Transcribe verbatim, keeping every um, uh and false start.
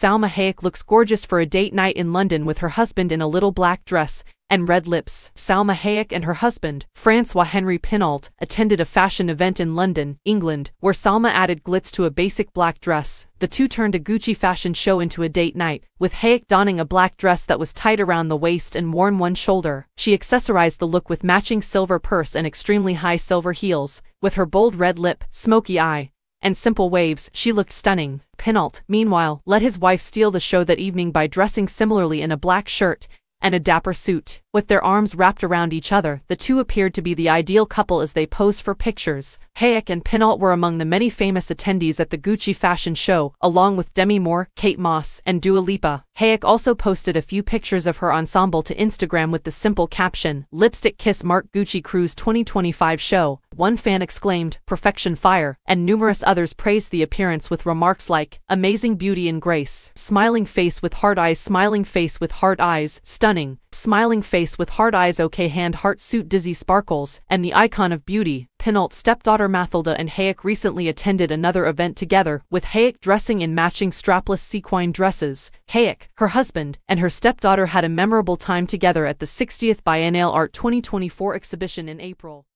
Salma Hayek looks gorgeous for a date night in London with her husband in a little black dress and red lips. Salma Hayek and her husband, François-Henri Pinault, attended a fashion event in London, England, where Salma added glitz to a basic black dress. The two turned a Gucci fashion show into a date night, with Hayek donning a black dress that was tight around the waist and worn one shoulder. She accessorized the look with matching silver purse and extremely high silver heels. With her bold red lip, smoky eye, and simple waves, she looked stunning. Pinault, meanwhile, let his wife steal the show that evening by dressing similarly in a black shirt and a dapper suit. With their arms wrapped around each other, the two appeared to be the ideal couple as they posed for pictures. Hayek and Pinault were among the many famous attendees at the Gucci fashion show, along with Demi Moore, Kate Moss, and Dua Lipa. Hayek also posted a few pictures of her ensemble to Instagram with the simple caption, "Lipstick Kiss Mark Gucci Cruise twenty twenty-five Show." One fan exclaimed, "Perfection fire," and numerous others praised the appearance with remarks like, "Amazing beauty and grace," "Smiling face with hard eyes," "Smiling face with hard eyes," "Stunning," "Smiling face with hard eyes," "Okay hand," "Heart suit," "Dizzy sparkles," and "The icon of beauty." Pinault's stepdaughter Mathilda and Hayek recently attended another event together, with Hayek dressing in matching strapless sequin dresses. Hayek, her husband, and her stepdaughter had a memorable time together at the sixtieth Biennale Art twenty twenty-four exhibition in April.